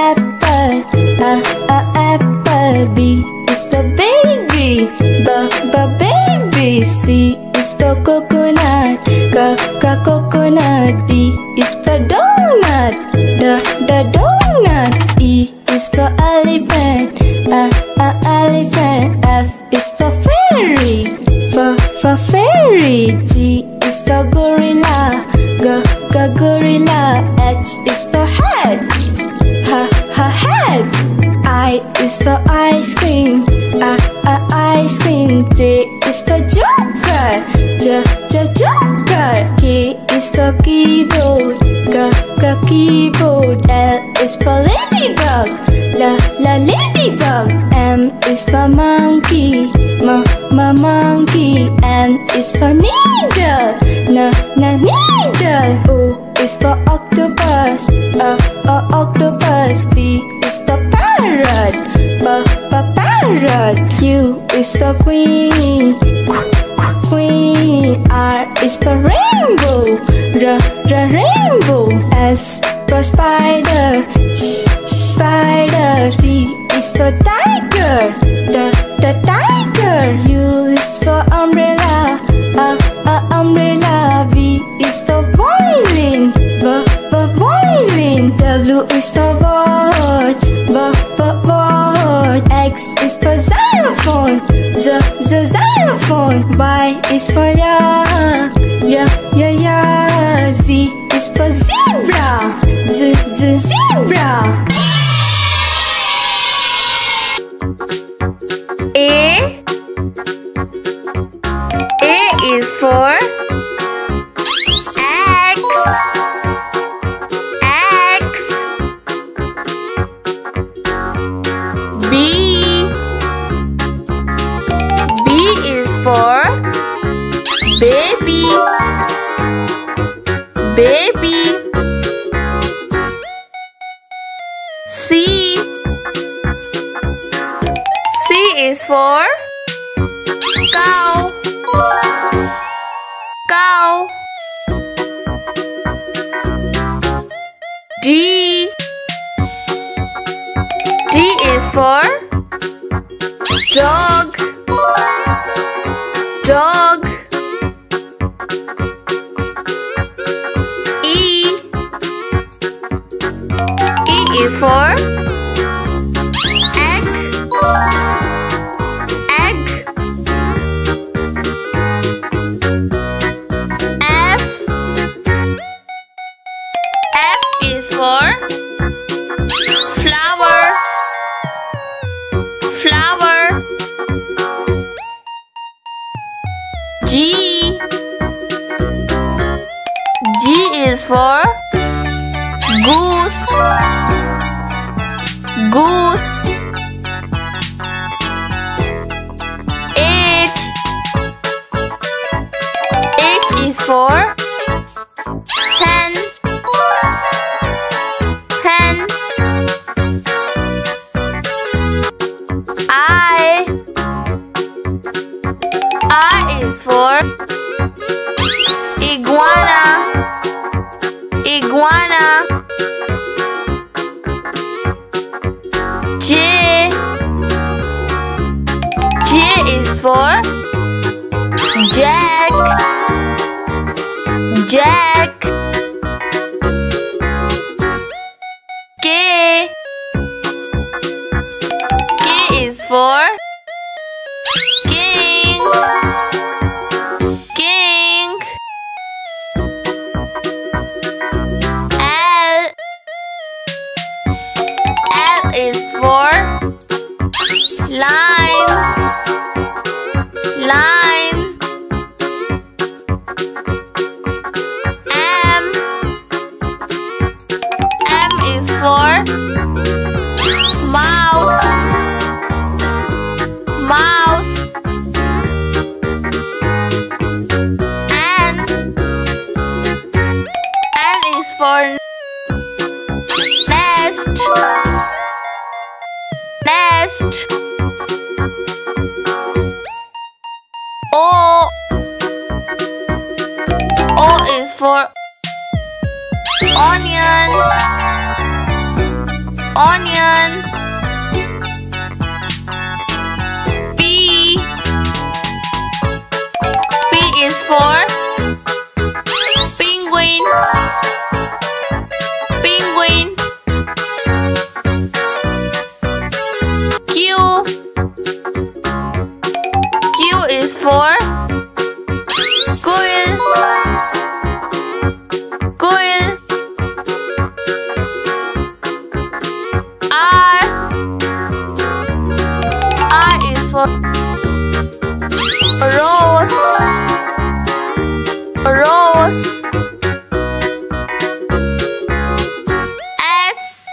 apple, apple. B is for baby, baby. C is for coconut, coconut. D is for donut, donut. E is for elephant, elephant. F is for fairy, for fairy. G is for gorilla, gorilla. H is for head, head. I is for ice cream, ice cream. J is for joker, joker. K is for keyboard, keyboard. L is for ladybug, ladybug. M is for monkey, monkey. N is for needle, needle. O is for octopus, octopus. P is for parrot, parrot. Q is for queen, queen. R is for rainbow, rainbow. S for spider, spider. T is for tiger, the tiger. U is for umbrella, umbrella. V is for violin, violin. W is for watch, watch. X is for xylophone, xylophone. Y is for ya. Z is for zebra, zebra. A is for for baby, baby. C is for cow, cow. D is for dog, dog. E is for egg, egg. F is for flower, flower. G is for goose, goose. H is for hen, hen. I is for iguana, iguana. J is for jack, jack. K is for king, king. L is for line, line. M is for mouse, mouse. N is for nest, nest. O is for onion, Onion. For penguin, penguin. Q, Q is for quail, quail. R, R is for rose. Rose. S,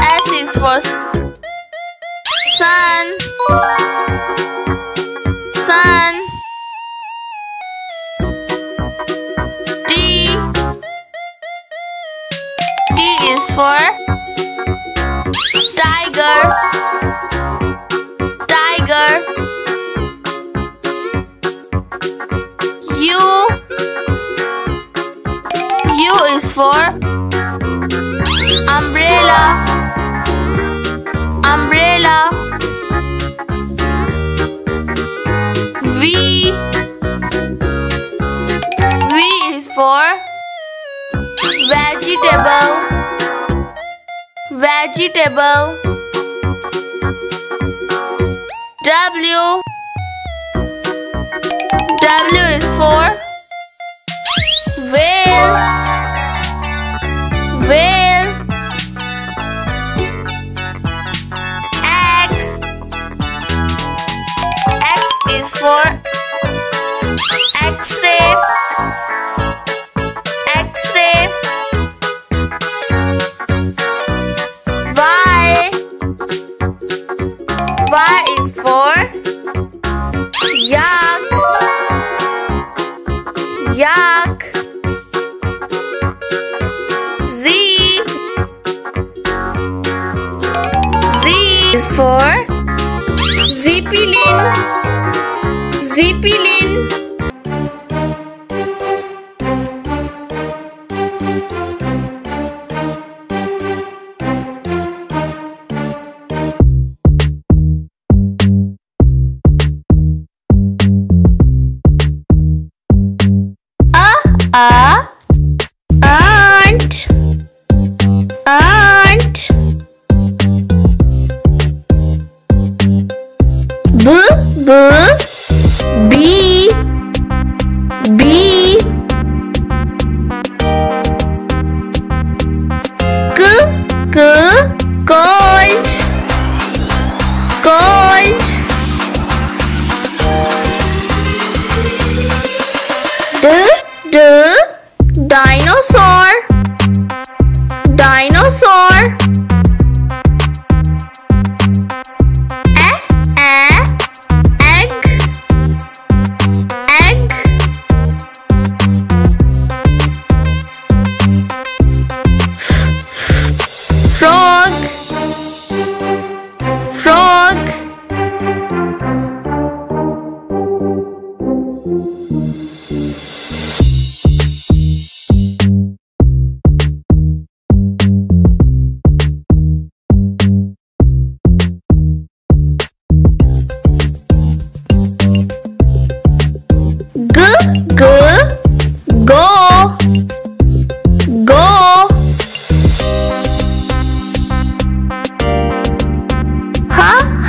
S is for sun, sun. D, D is for tiger, tiger. U, U is for umbrella, umbrella. V, V is for vegetable, vegetable. W, W is for whale, whale. X, X is for X-ray, X-ray. Y, Y is for yak, yak. Z, Z is for zeppelin, zeppelin. Ant, ant. B, b, bee, bee. K, k, cold, cold. D, D, dinosaur, dinosaur. E, egg, egg. Frog, frog.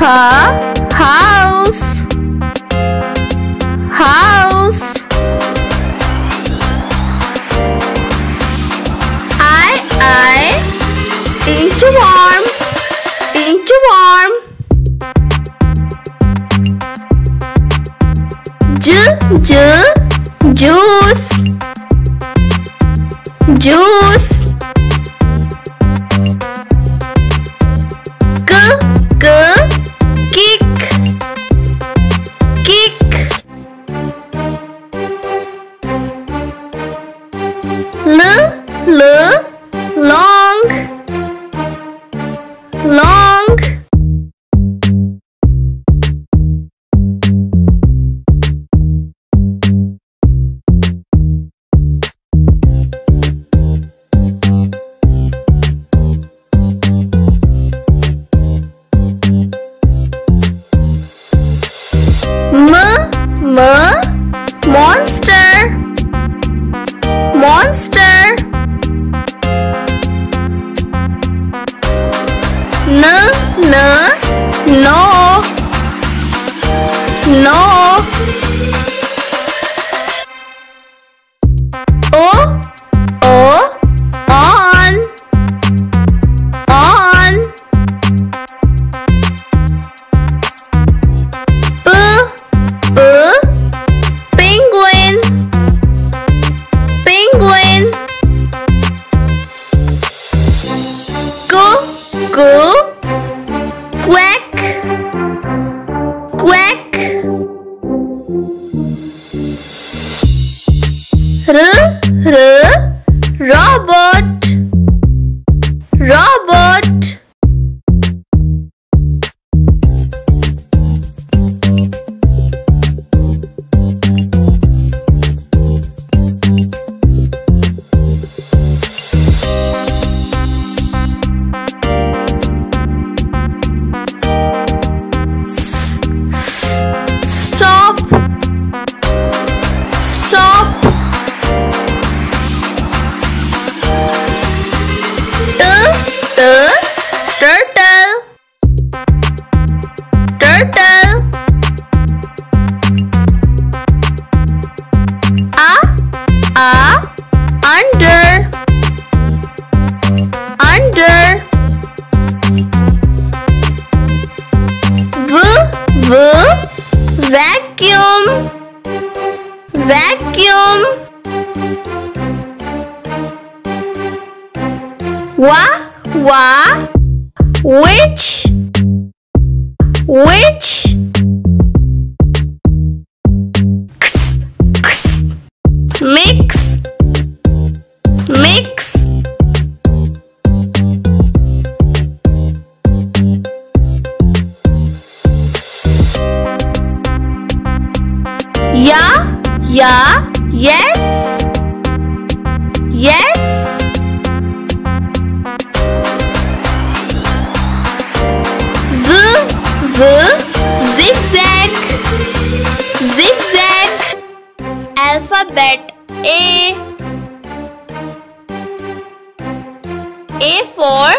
House, house. I, inchworm, inchworm. J, j, juice, juice. Long, long. Anna, no. Robot. Vacuum. Which. X. Mix. Yes. Zigzag. Alphabet A. A for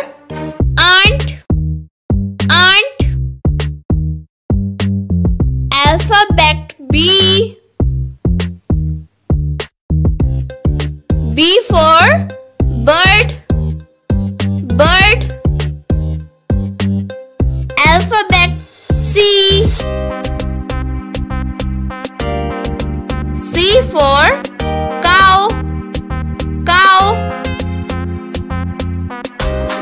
Ant. Alphabet B. B for bird. Alphabet C for cow.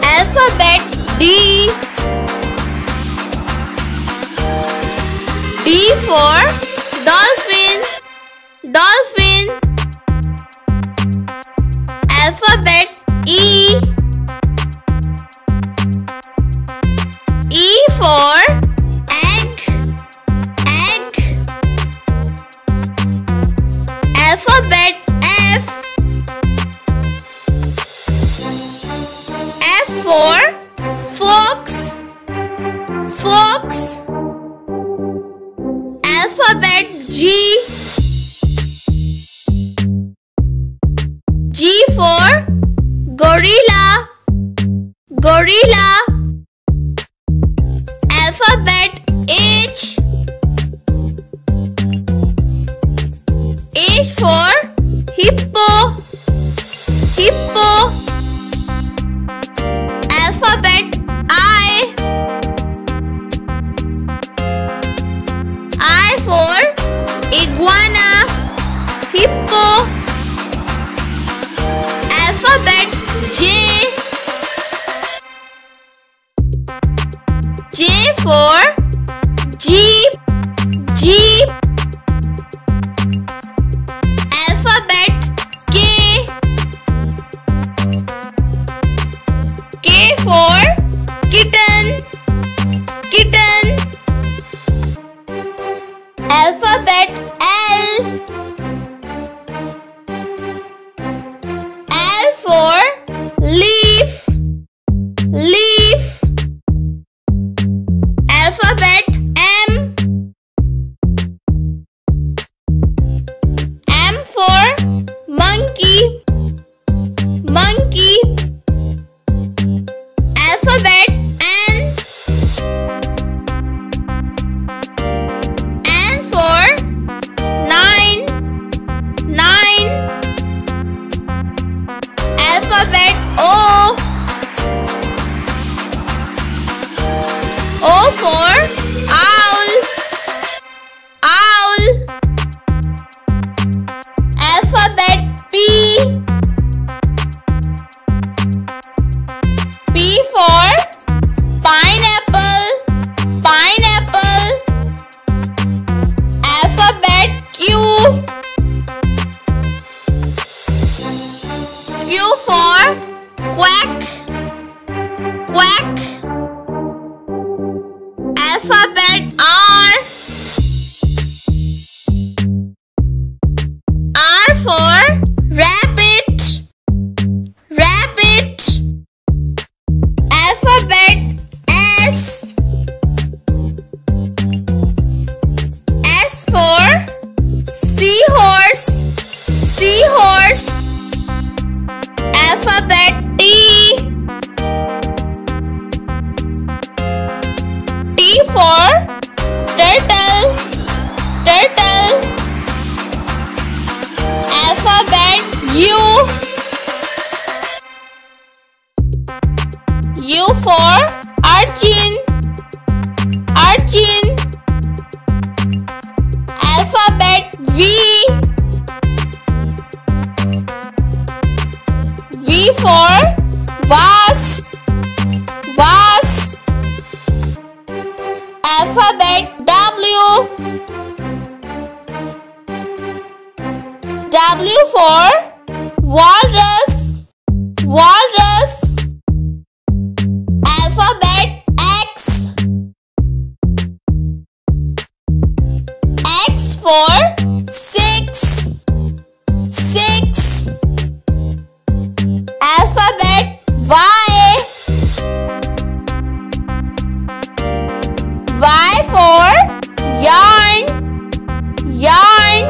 Alphabet D for dolphin. Alphabet E for egg. Alphabet F for fox. Alphabet G for gorilla. Alphabet H for hippo. Alphabet I for iguana. Alphabet J for jeep. Alphabet K for kitten. Alphabet L for leaf. Alphabet M for monkey. Alphabet N P for pineapple, pineapple. Alphabet Q. Q for quack, quack. Alphabet R. R for rabbit, rabbit. Alphabet S. S for seahorse, seahorse. Alphabet T. T for turtle, turtle. Alphabet U. U for urchin, urchin. Alphabet V. V for vase, vase. Alphabet W. W for walrus, walrus. Alphabet X. X for six, six. Alphabet Y. Y for yarn, yarn.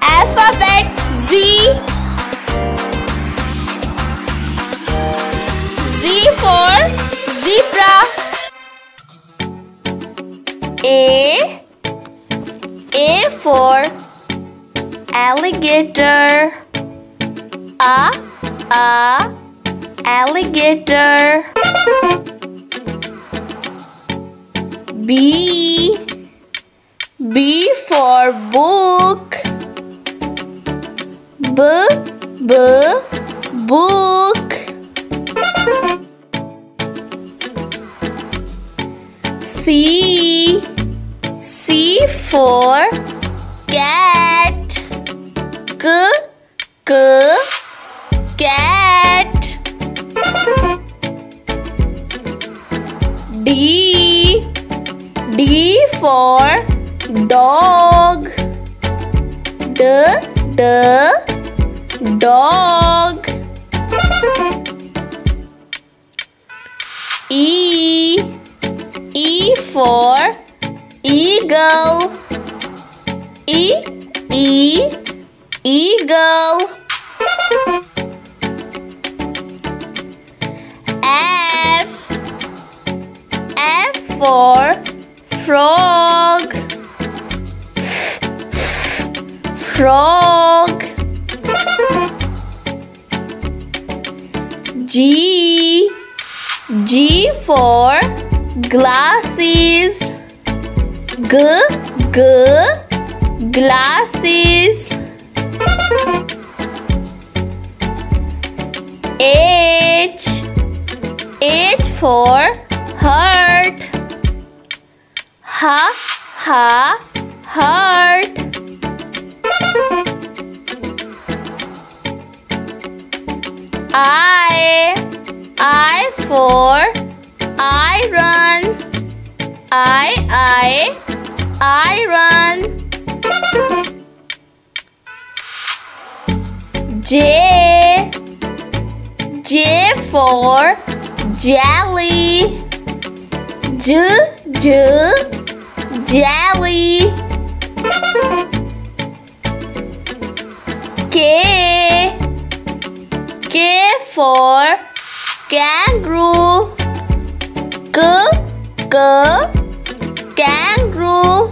Alphabet Z. Z for zebra. A for alligator, a alligator. B for book, b book. C for cat, k cat. D for dog, d dog. E for eagle, eagle. F for frog, frog. G for glasses, g glasses. H for heart, ha heart. I for iron, I run. J for jelly, j jelly. K for kangaroo, k kangaroo.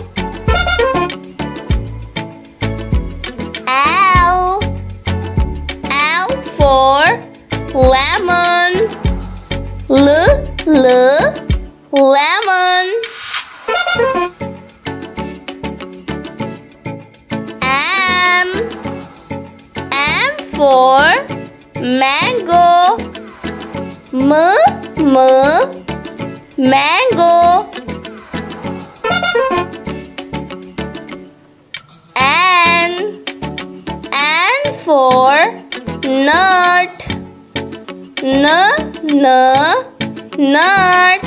L for lemon, l lemon. M for mango, mango. N for nut. Nut.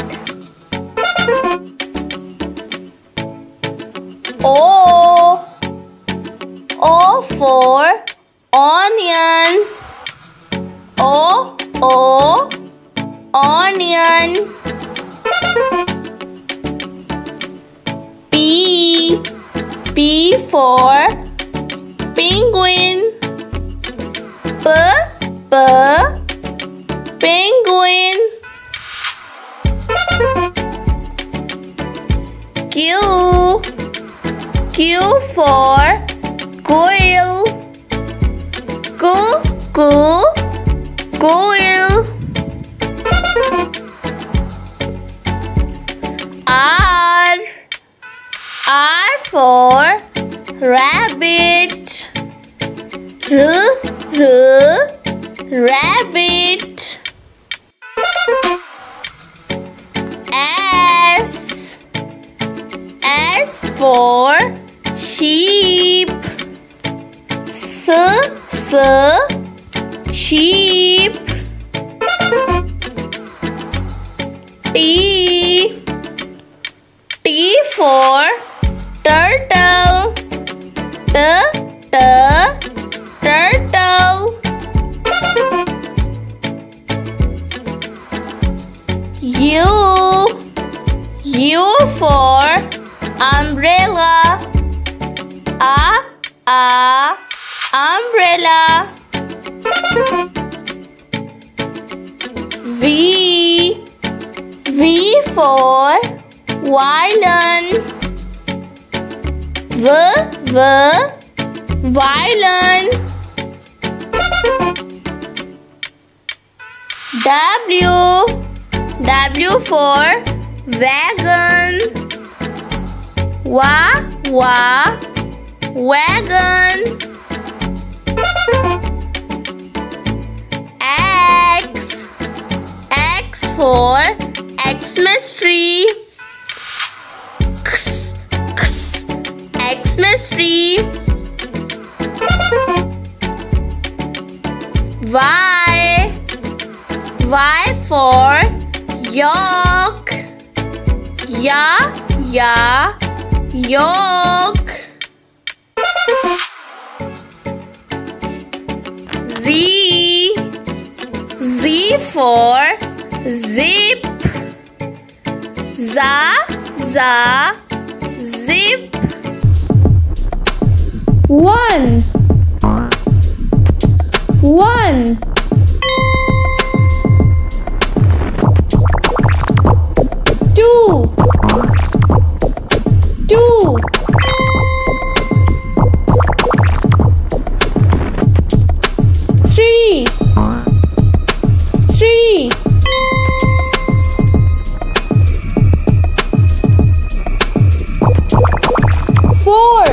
O for onion. Onion. P for penguin. Penguin. Q for quail. Quail. R for rabbit. Rabbit. S for sheep. Sheep. T for turtle. Turtle. U for umbrella. Umbrella. V for violin. Violin. W for wagon. Wagon. X for Xmas tree. Xmas tree. Y for yolk. Yolk. Z for zip. Zip. 1 2 3 4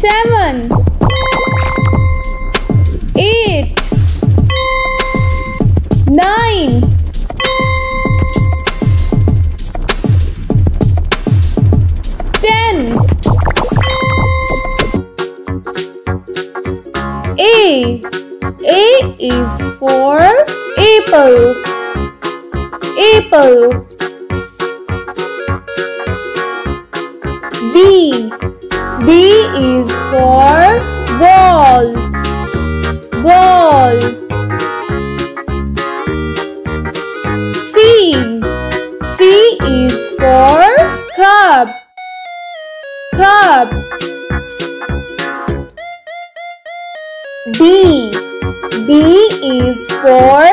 7, 8, 9. A is for apple. Apple. B. B is for ball. Ball. C. C is for cup. Cup. D. D is for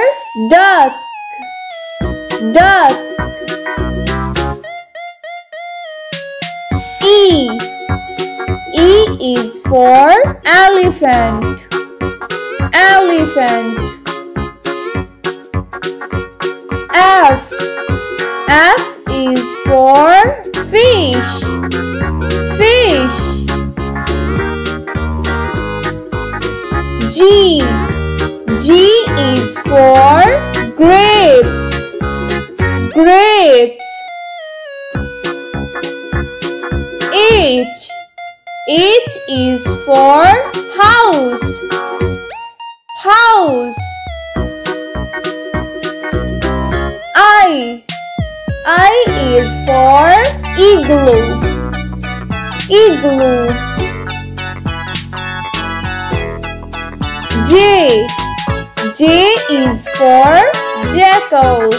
duck. Duck. E. E is for elephant. Elephant. F. F is for fish. Fish. G. G is for grapes. Grapes. H. H is for house. House. I. I is for igloo. Igloo. J. J is for jackal.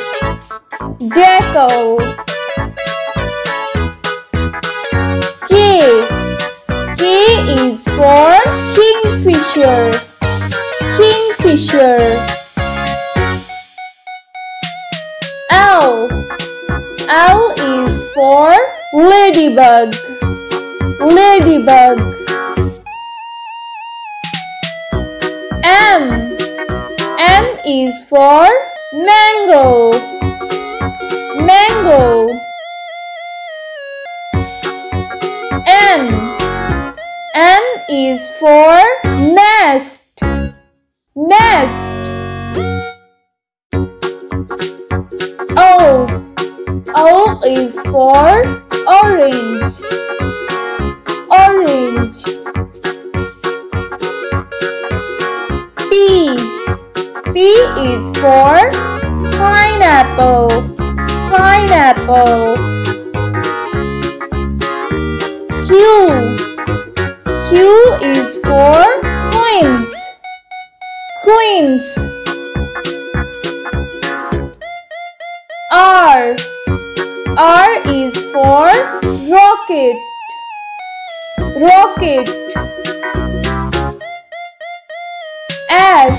Jackal. K. K is for kingfisher. Kingfisher. L. L is for ladybug. Ladybug. M. M is for mango. Mango. N. N is for nest. Nest. O. O is for orange. Orange. P. P is for pineapple. Pineapple. Q. Q is for queens. Queens. R. R is for rocket. Rocket. S.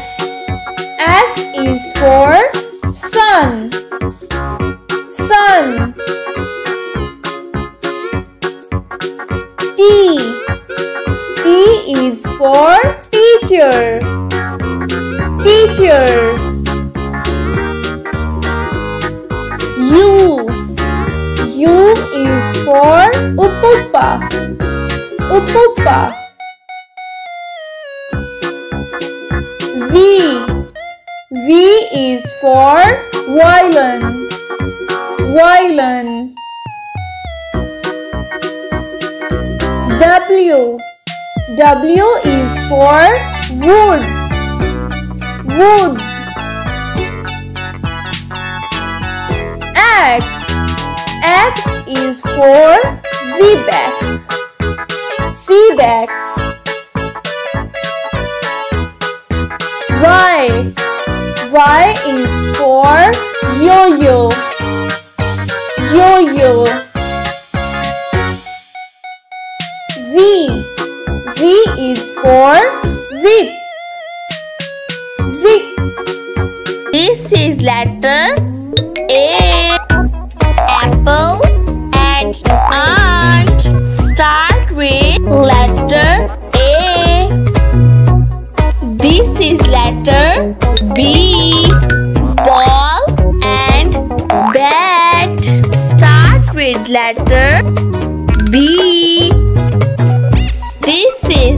S is for sun. Sun. T. T is for teacher. Teacher. U. U is for upupa. Upupa. V. V is for violin. Violin. W. W is for wood. Wood. X. X is for zebra. Zebra. Y. Y is for yo-yo. Yo-yo. Z. Z is for zip. Zip. This is letter A. Apple and ant start with letter A. This is letter B. Ball and bat start with letter B. This is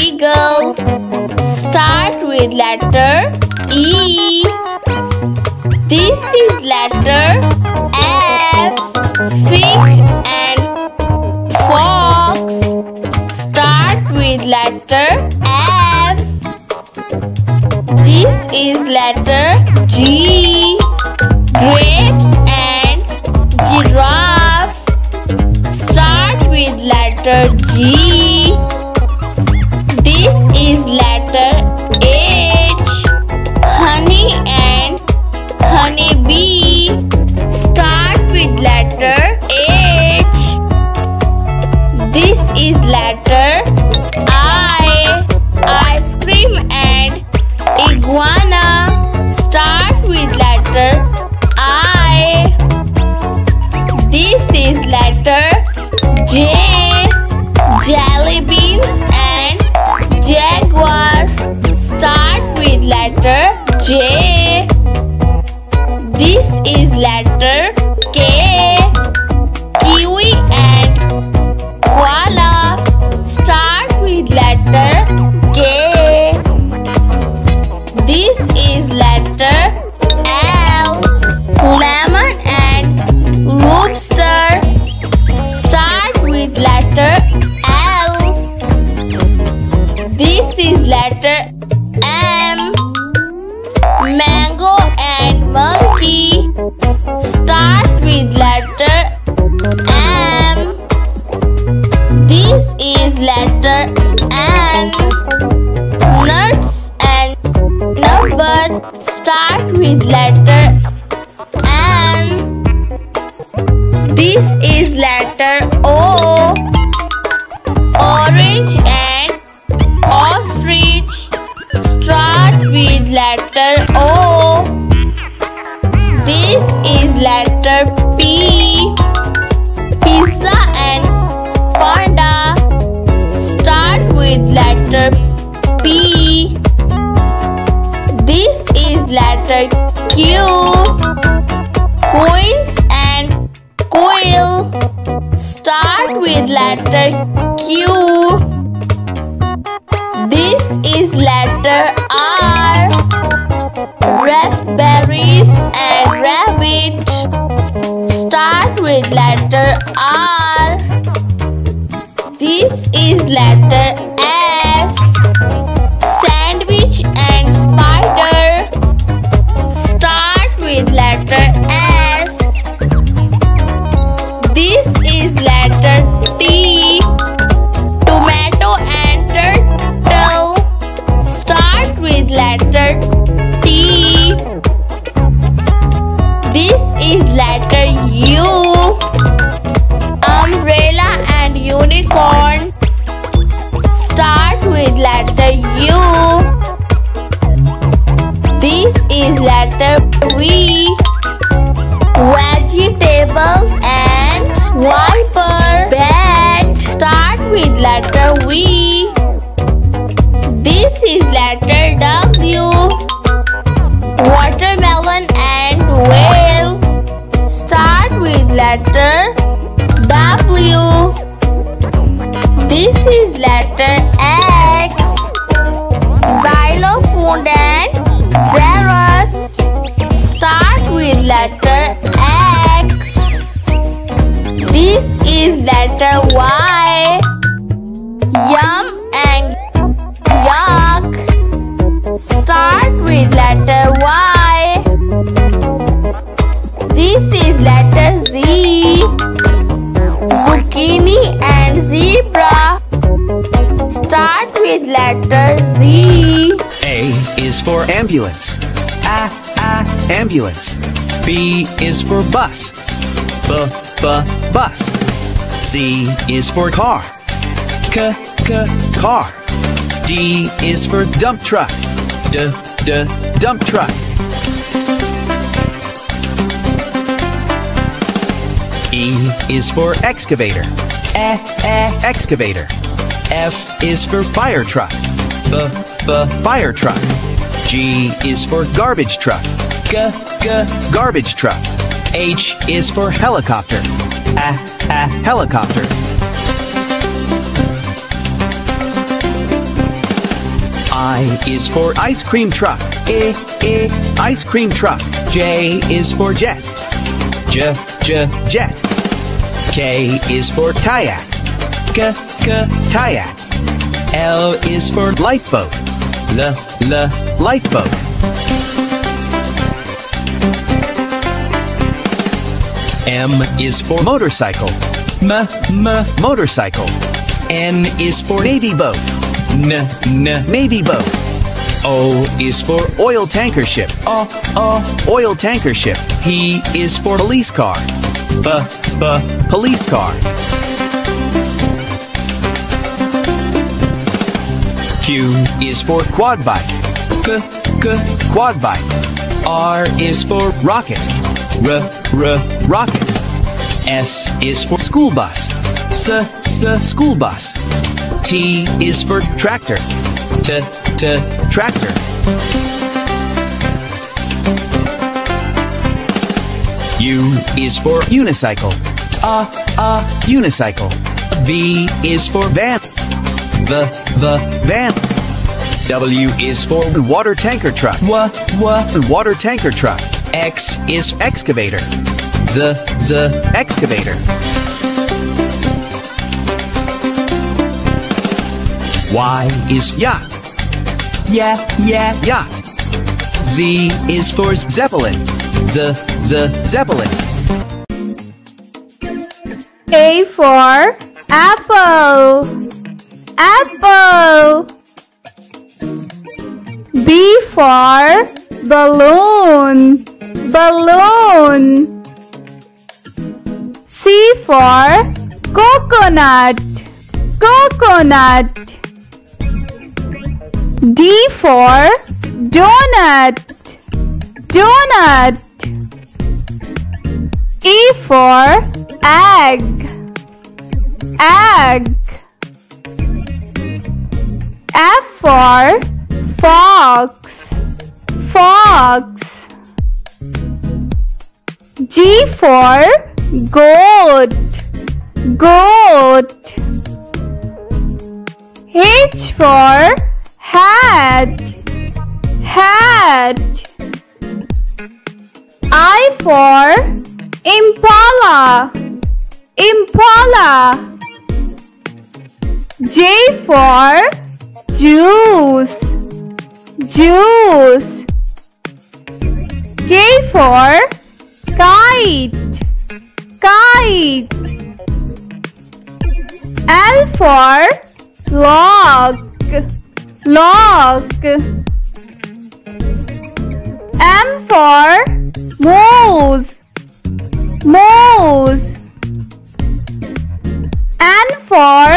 Eagle. Start with letter E. This is letter F. Fig and fox. Start with letter F. This is letter G. Grapes and giraffe. Start with letter G. This is letter H. Honey and honeybee. Start with letter H. This is letter I. Ice cream and iguana. Start with letter I. This is letter J. Jelly beans and jaguar. Start with letter J. This is letter K. Kiwi and koala. Start with letter K. This is letter L. Lemon and lobster. Start with letter L. This is letter M. Mango and monkey. Start with letter M. This is letter N. Nuts and nutmeg. Start with letter N. This is letter O. Orange and ostrich. Start with letter O. This is letter P. Pizza and panda. Start with letter P. This is letter Q. Coins and quail. Start with letter Q. This is letter R. Raspberries and rabbit. Start with letter R. This is letter S. Sandwich and spider. Start with letter S. This is letter T. Tomato and turtle. Start with letter T. This is letter U. Umbrella and unicorn. Start with letter U. This is letter V. Vegetables and wiper. Bat. Start with letter V. This is letter W. Watermelon and whale. Start with letter W. This is letter X. Xylophone and xerox. Start with letter X. This is letter Y. Yum and yuck. Start with letter Y. This is letter Z. Zucchini and zebra. Start with letter Z. A is for ambulance. Ambulance. B is for bus. Bus. C is for car. Car. D is for dump truck. Dump truck. E is for excavator. Excavator. F is for fire truck. Fire truck. G is for garbage truck. Garbage truck. H is for helicopter. Helicopter. I is for ice cream truck. Ice cream truck. J is for jet. Jet. K is for kayak. Kayak. L is for lifeboat. Lifeboat. M is for motorcycle. Motorcycle. N is for navy boat. Navy boat. O is for oil tanker ship. Oil tanker ship. P is for police car. Police car. Q is for quad bike. Quad bike. R is for rocket. Rocket. S is for school bus. School bus. T is for tractor. Tractor. U is for unicycle. Unicycle. V is for van. Van. W is for water tanker truck. Water tanker truck. X is excavator. Excavator. Y is yacht. Yacht. Z is for zeppelin. Zeppelin. A for apple. Apple. B for balloon. Balloon. C for coconut. Coconut. D for donut. Donut. E for egg. Egg. F for fox. Fox. G for goat. Goat. H for hat. Hat. I for impala. Impala. J for juice. Juice. K for kite. Kite. L for log. Log. M for mouse. Mouse. N for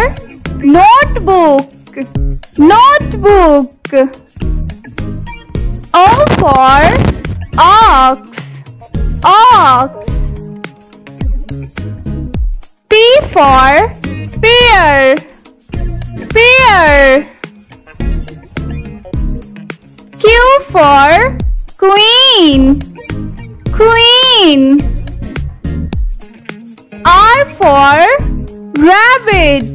notebook. Notebook. O for ox. Ox. P for pear. Pear. Q for queen. Queen. R for rabbit.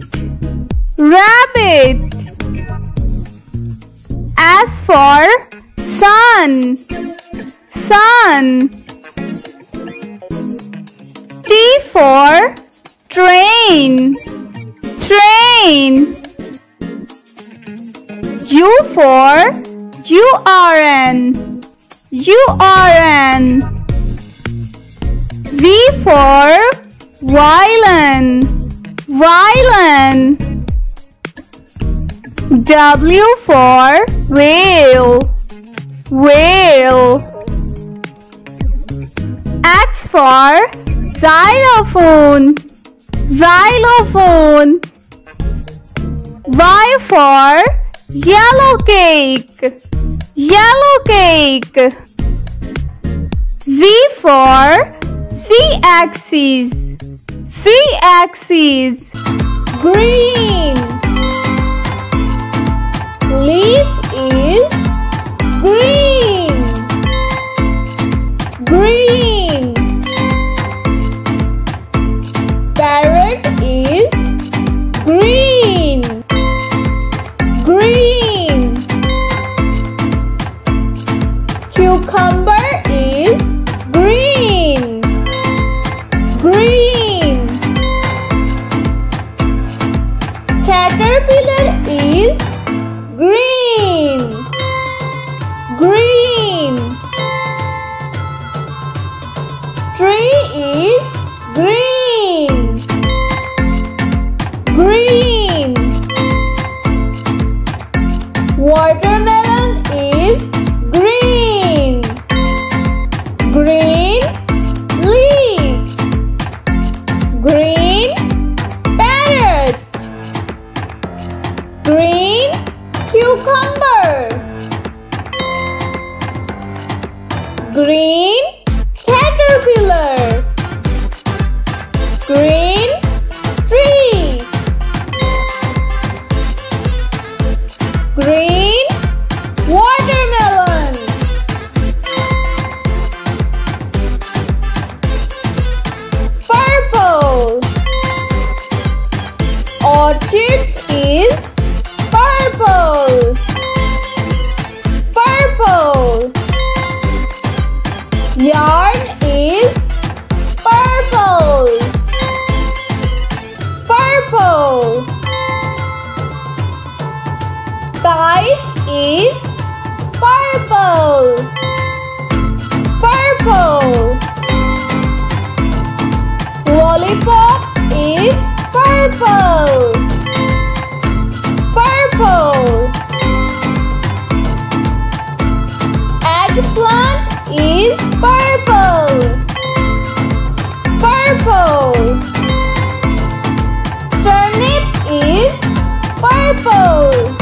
Rabbit. S for sun. Sun. T for train. Train. U for urn. Urn. V for violin. Violin. W for whale. Whale. X for xylophone. Xylophone. Y for yellow cake. Yellow cake. Z for C-axis. C-axis. Green. Leaf is green. Green. Parrot is green. Green. Watermelon is green. Green leaf. Green parrot. Green cucumber. Green caterpillar. Green tree. Green watermelon. Purple. Orchids is purple. Purple. Yarn is purple. Purple. Kite is purple. Purple. Lollipop is purple. Purple. Eggplant is purple. Purple. Turnip is purple.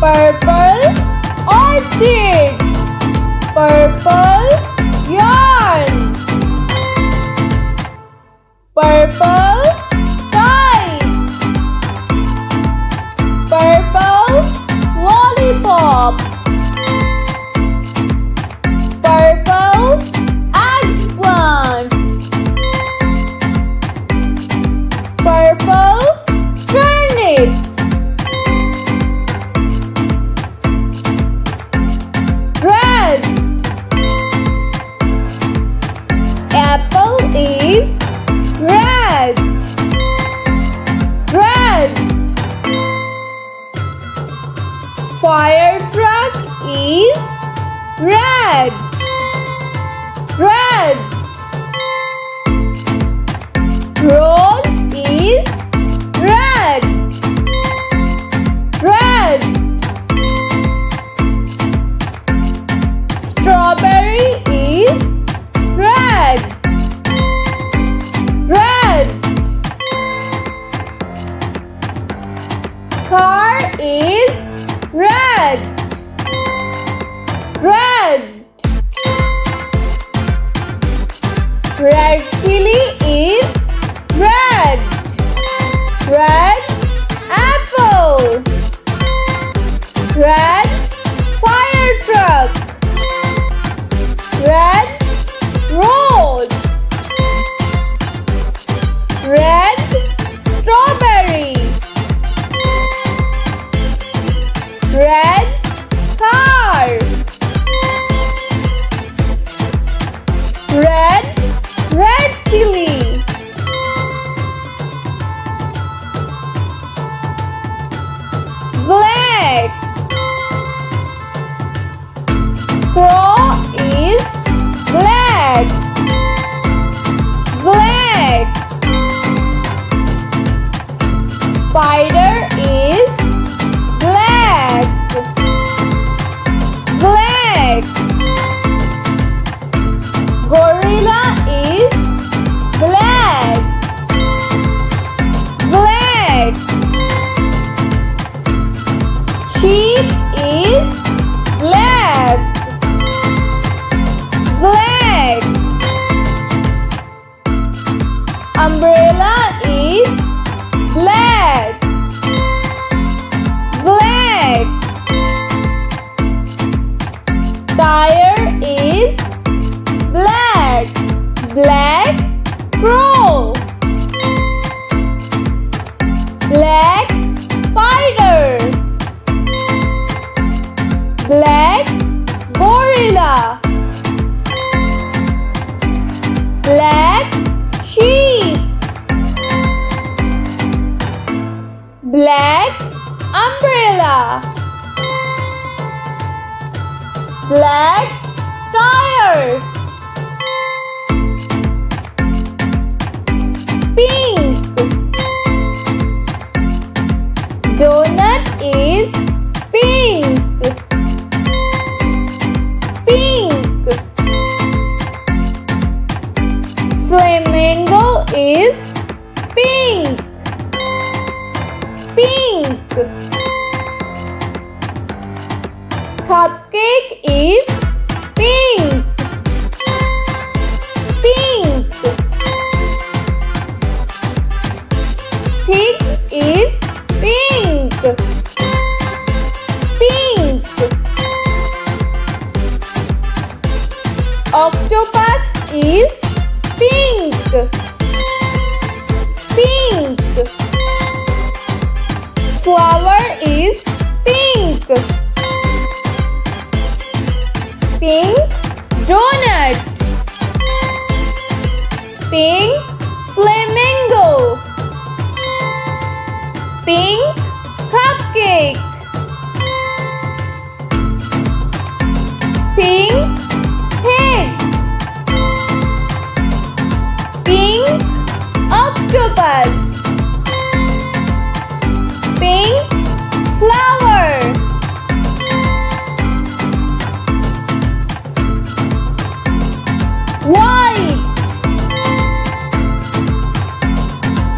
Purple orchids. Purple yarn. Purple kite. Purple lollipop. Purple eggplant. Purple turnip. Apple is red. Red. Fire truck is red. Red. Rose is red. Red. Strawberry is red. Red. Car is red. Red. Red chili is red. Red apple. Red fire truck. Red rose. Red strawberry. Red car. Red red chili. Black. Crow is black. Black. Spider is black. Black. Gorilla is black. Black. Sheep is black. Black. Umbrella is black. Black. Tire is black. Black crow. Black spider. Black gorilla. Black sheep. Black umbrella. Black tire. Pink. Donut is cupcake is pink. Pink. Pig is pink. Pink. Octopus is pink. Pink. Flower is pink. Pink donut. Pink flamingo. Pink cupcake. Pink pig. Pink octopus. Pink flower. White.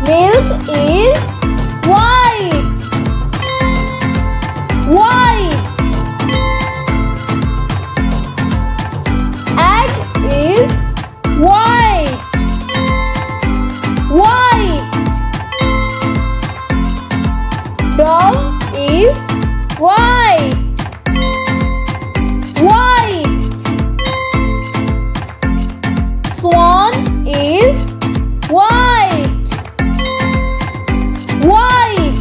Milk is white. White. Egg is white. White. Dog is white. White. Swan is white. White.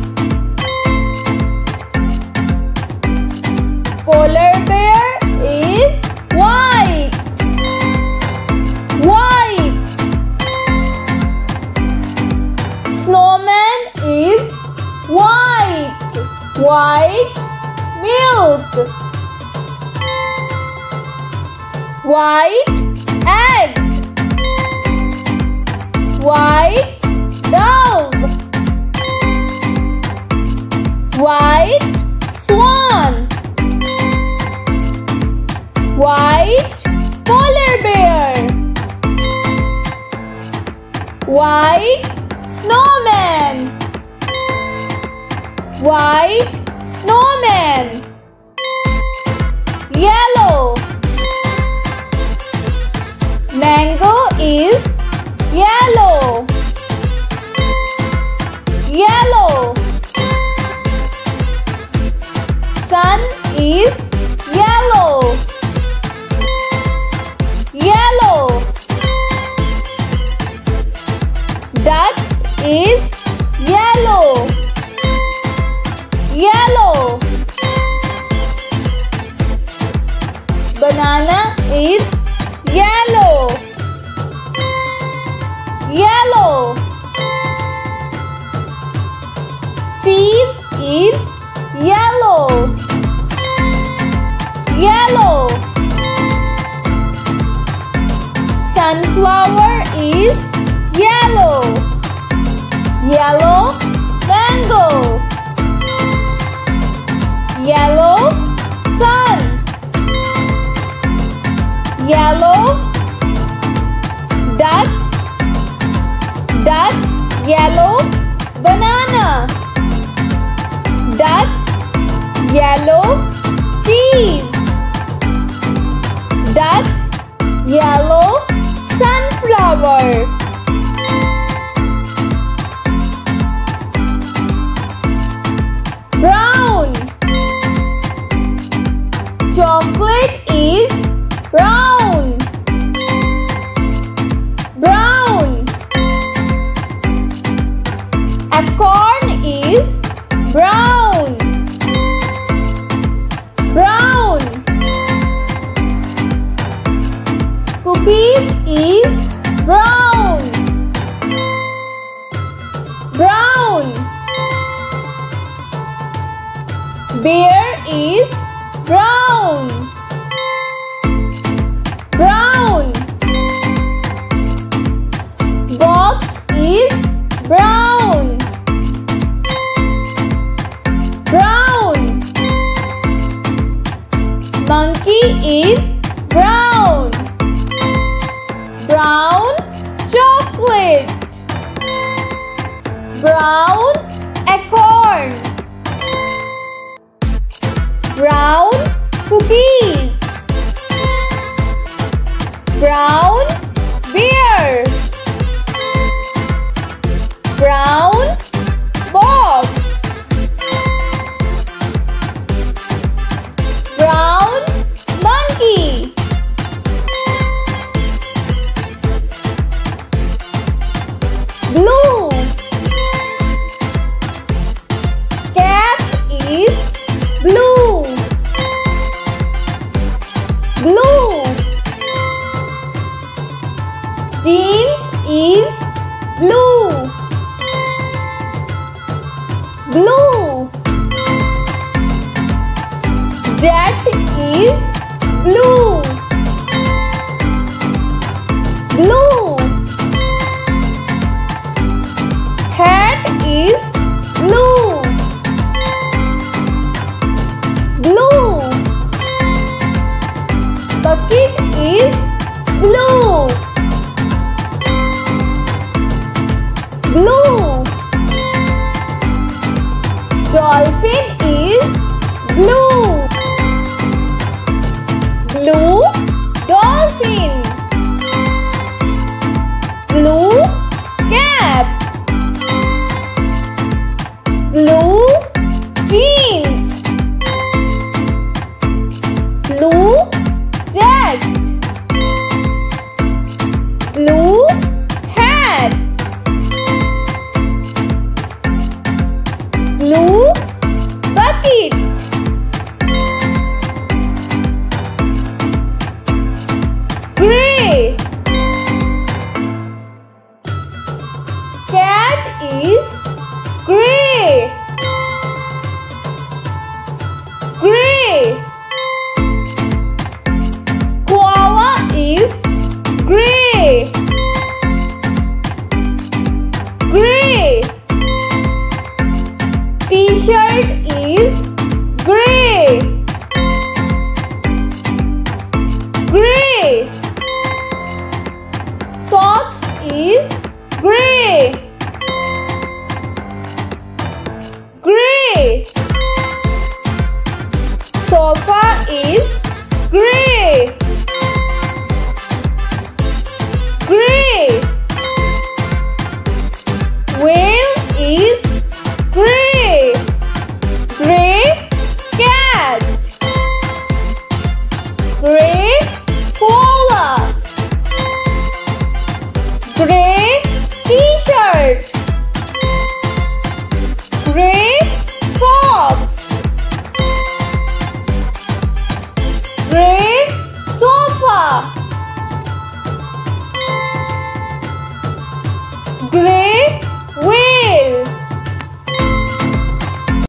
Polar bear is white. White. Snowman is white. White milk. White egg. White dove. White swan. White polar bear. White snowman. White snowman. Yellow. Mango is yellow. Yellow. Sun is yellow. Yellow. Duck is yellow. Yellow. Banana is yellow. Yellow. Cheese is yellow. Yellow. Sunflower is yellow. Yellow mango. Yellow sun. Yellow duck. Dark yellow banana. Dark yellow cheese. Dark yellow sunflower. Brown. Chocolate is brown. Corn is brown. Brown. Cookies is brown. Brown. Bear is brown. Brown. Box is brown. Monkey is brown. Brown chocolate. Brown acorn. Brown cookies. Brown bear, brown box, brown monkey, blue. Cap is blue, blue. Jeans is blue, blue. Jet is blue, blue. Hat is blue, blue. Bucket is blue, blue. Dolphin is blue, blue dolphin, blue cap, blue jeans, blue jacket, blue hat, blue bucket, gray. Cat is gray, gray. Koala is gray, gray. T-shirt is gray, gray. Socks is gray, gray. Sofa is gray, gray. Whale is gray, gray cat, gray koala, gray t-shirt, gray fox, gray sofa, gray